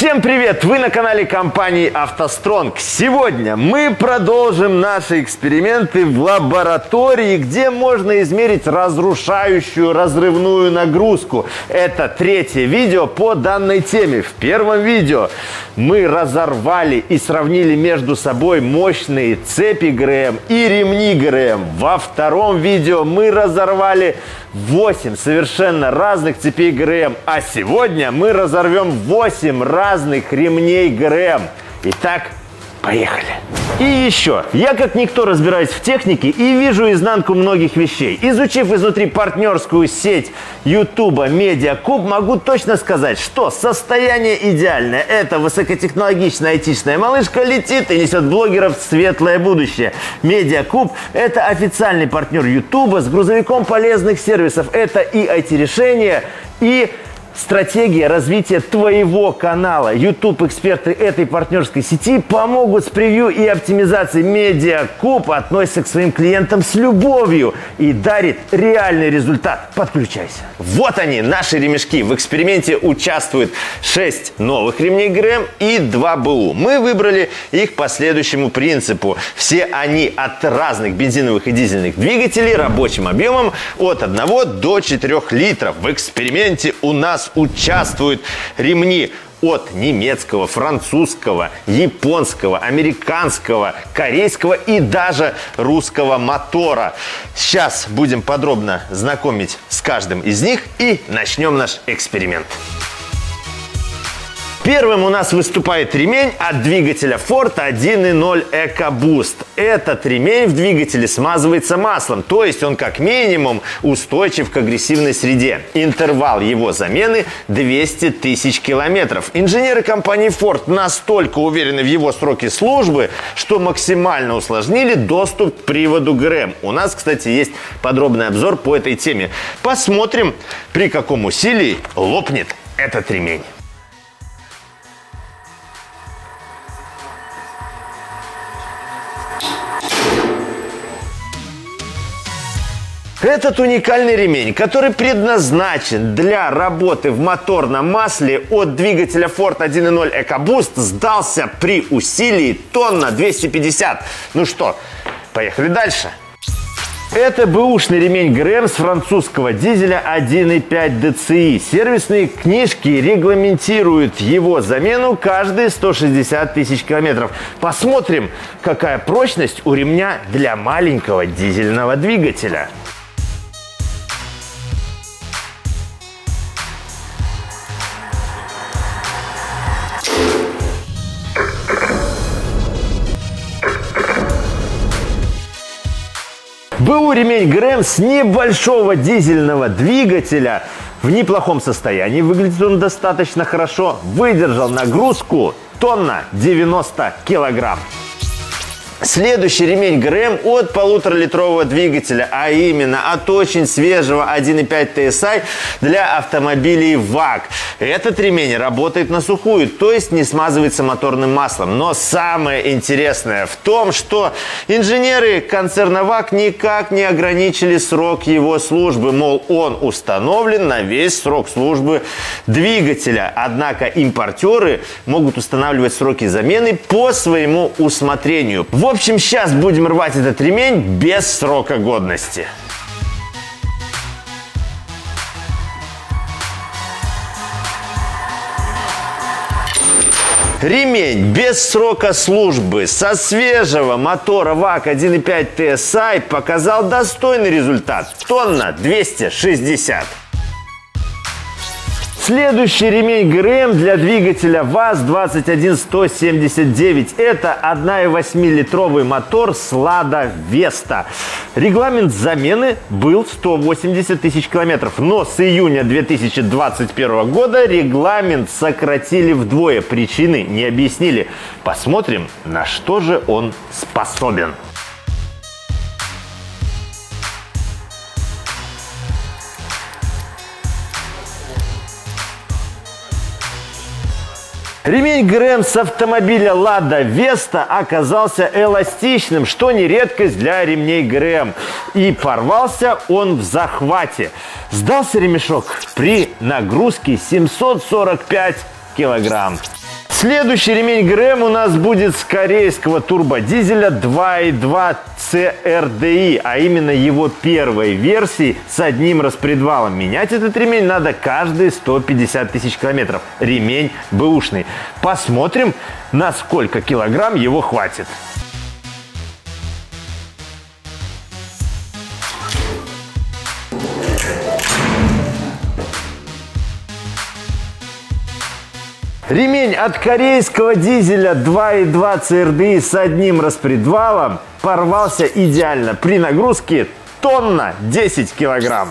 Всем привет! Вы на канале компании АвтоСтронг. Сегодня мы продолжим наши эксперименты в лаборатории, где можно измерить разрушающую разрывную нагрузку. Это третье видео по данной теме. В первом видео мы разорвали и сравнили между собой мощные цепи ГРМ и ремни ГРМ. Во втором видео мы разорвали 8 совершенно разных цепей ГРМ. А сегодня мы разорвем 8 разных ремней ГРМ. Итак, поехали. И еще. Я как никто разбираюсь в технике и вижу изнанку многих вещей. Изучив изнутри партнерскую сеть YouTube MediaCube, могу точно сказать, что состояние идеальное. Эта высокотехнологичная айтишная малышка летит и несет блогеров в светлое будущее. MediaCube – это официальный партнер YouTube с грузовиком полезных сервисов. Это и IT-решения, и стратегия развития твоего канала. YouTube-эксперты этой партнерской сети помогут с превью и оптимизацией. MediaCube относится к своим клиентам с любовью и дарит реальный результат. Подключайся. Вот они, наши ремешки. В эксперименте участвуют 6 новых ремней ГРМ и 2 БУ. Мы выбрали их по следующему принципу. Все они от разных бензиновых и дизельных двигателей рабочим объемом от 1 до 4 литров. В эксперименте у нас участвуют ремни от немецкого, французского, японского, американского, корейского и даже русского мотора. Сейчас будем подробно знакомить с каждым из них и начнем наш эксперимент. Первым у нас выступает ремень от двигателя Ford 1.0 Ecoboost. Этот ремень в двигателе смазывается маслом, то есть он как минимум устойчив к агрессивной среде. Интервал его замены 200 тысяч километров. Инженеры компании Ford настолько уверены в его сроке службы, что максимально усложнили доступ к приводу ГРМ. У нас, кстати, есть подробный обзор по этой теме. Посмотрим, при каком усилии лопнет этот ремень. Этот уникальный ремень, который предназначен для работы в моторном масле от двигателя Ford 1.0 EcoBoost, сдался при усилии 1250 тонн. Ну что, поехали дальше. Это бэушный ремень ГРМ с французского дизеля 1.5 DCI. Сервисные книжки регламентируют его замену каждые 160 тысяч километров. Посмотрим, какая прочность у ремня для маленького дизельного двигателя. БУ ремень ГРМ с небольшого дизельного двигателя в неплохом состоянии. Выглядит он достаточно хорошо. Выдержал нагрузку 1 тонна 90 килограмм. Следующий ремень ГРМ от 1,5-литрового двигателя, а именно от очень свежего 1.5 TSI для автомобилей VAG. Этот ремень работает на сухую, то есть не смазывается моторным маслом. Но самое интересное в том, что инженеры концерна VAG никак не ограничили срок его службы. Мол, он установлен на весь срок службы двигателя. Однако импортеры могут устанавливать сроки замены по своему усмотрению. В общем, сейчас будем рвать этот ремень без срока годности. Ремень без срока службы со свежего мотора VAG 1.5 TSI показал достойный результат – 1260 тонн. Следующий ремень ГРМ для двигателя ВАЗ-21179. Это 1,8-литровый мотор с Lada Vesta. Регламент замены был 180 тысяч километров. Но с июня 2021 года регламент сократили вдвое. Причины не объяснили. Посмотрим, на что же он способен. Ремень ГРМ с автомобиля Lada Vesta оказался эластичным, что не редкость для ремней ГРМ. И порвался он в захвате. Сдался ремешок при нагрузке 745 килограмм. Следующий ремень ГРМ у нас будет с корейского турбодизеля 2.2 CRDI, а именно его первой версии с одним распредвалом. Менять этот ремень надо каждые 150 тысяч километров. Ремень бэушный. Посмотрим, на сколько килограмм его хватит. Ремень от корейского дизеля 2.2 CRDI с одним распредвалом порвался идеально. При нагрузке тонна 10 килограмм.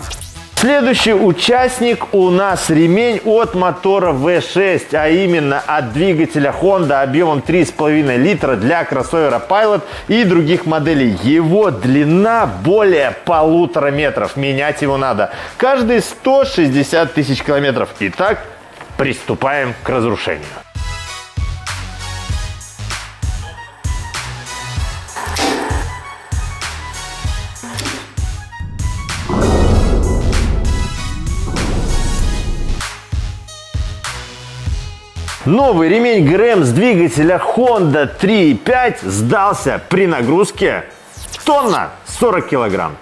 Следующий участник у нас ремень от мотора V6, а именно от двигателя Honda объемом 3,5 литра для кроссовера Pilot и других моделей. Его длина более 1,5 метра. Менять его надо каждые 160 тысяч километров. Итак, приступаем к разрушению. Новый ремень ГРМ с двигателя Honda 3.5 сдался при нагрузке тонна 40 килограмм.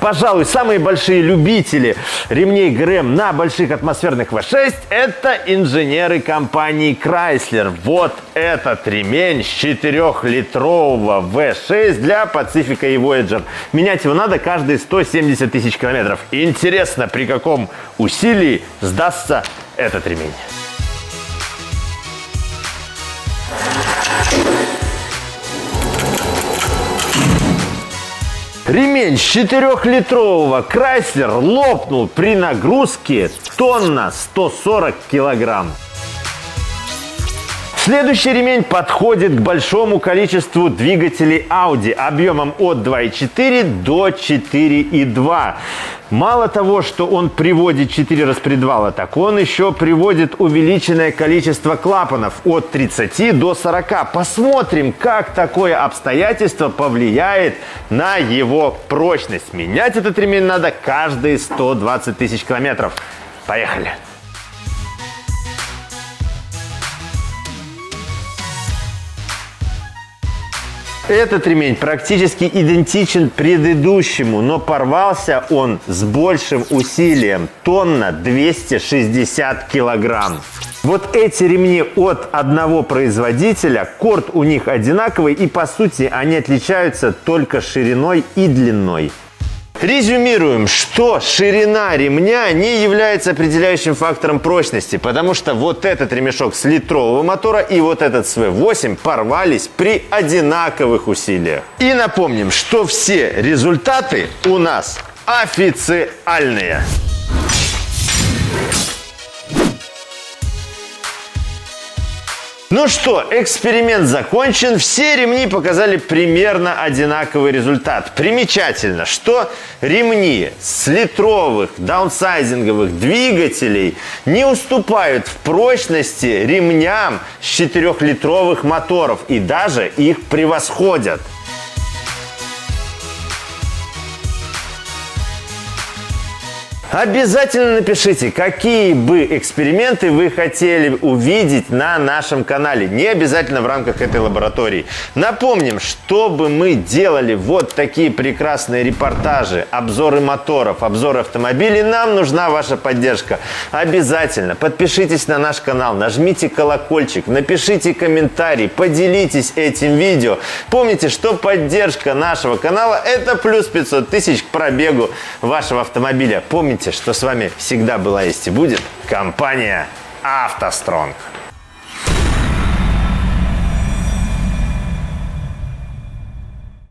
Пожалуй, самые большие любители ремней ГРМ на больших атмосферных V6 – это инженеры компании Chrysler. Вот этот ремень с 4-литрового V6 для Pacifica и Voyager. Менять его надо каждые 170 тысяч километров. Интересно, при каком усилии сдастся этот ремень. Ремень с 4-литрового Chrysler лопнул при нагрузке тонна 140 килограмм. Следующий ремень подходит к большому количеству двигателей Audi объемом от 2.4 до 4.2. Мало того, что он приводит 4 распредвала, так он еще приводит увеличенное количество клапанов от 30 до 40. Посмотрим, как такое обстоятельство повлияет на его прочность. Менять этот ремень надо каждые 120 тысяч километров. Поехали! Этот ремень практически идентичен предыдущему, но порвался он с большим усилием – тонна 260 килограмм. Вот эти ремни от одного производителя, корд у них одинаковый и, по сути, они отличаются только шириной и длиной. Резюмируем, что ширина ремня не является определяющим фактором прочности, потому что вот этот ремешок с литрового мотора и вот этот с V8 порвались при одинаковых усилиях. И напомним, что все результаты у нас официальные. Ну что, эксперимент закончен. Все ремни показали примерно одинаковый результат. Примечательно, что ремни с литровых даунсайзинговых двигателей не уступают в прочности ремням с 4-литровых моторов и даже их превосходят. Обязательно напишите, какие бы эксперименты вы хотели увидеть на нашем канале, не обязательно в рамках этой лаборатории. Напомним, чтобы мы делали вот такие прекрасные репортажи, обзоры моторов, обзоры автомобилей, нам нужна ваша поддержка. Обязательно подпишитесь на наш канал, нажмите колокольчик, напишите комментарий, поделитесь этим видео. Помните, что поддержка нашего канала – это плюс 500 тысяч к пробегу вашего автомобиля. Помните, что с вами всегда была, есть и будет компания «АвтоСтронг».